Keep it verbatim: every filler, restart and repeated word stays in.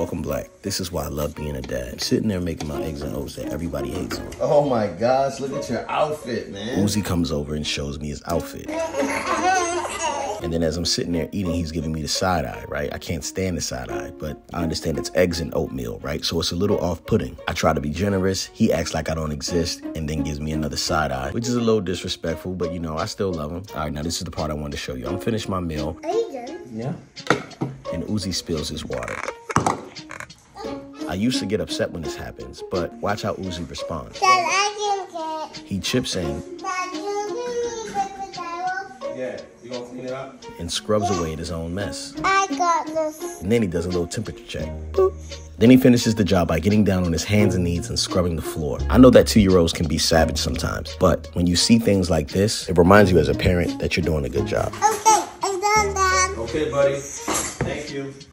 Welcome black. This is why I love being a dad. I'm sitting there making my eggs and oats that everybody hates on. Oh my gosh, look at your outfit, man. Uzi comes over and shows me his outfit. And then as I'm sitting there eating, he's giving me the side eye, right? I can't stand the side eye, but I understand it's eggs and oatmeal, right? So it's a little off-putting. I try to be generous. He acts like I don't exist and then gives me another side eye, which is a little disrespectful, but you know, I still love him. All right, now this is the part I wanted to show you. I'm finished my meal. Are you done? Yeah. And Uzi spills his water. I used to get upset when this happens, but watch how Uzi responds. Dad, I can get... He chips in. Dad, you yeah, you gonna clean it up? And scrubs yeah. away at his own mess. I got this. And then he does a little temperature check. Boop. Then he finishes the job by getting down on his hands and knees and scrubbing the floor. I know that two-year-olds can be savage sometimes, but when you see things like this, it reminds you as a parent that you're doing a good job. Okay, I'm done, Dad. Okay, buddy. Thank you.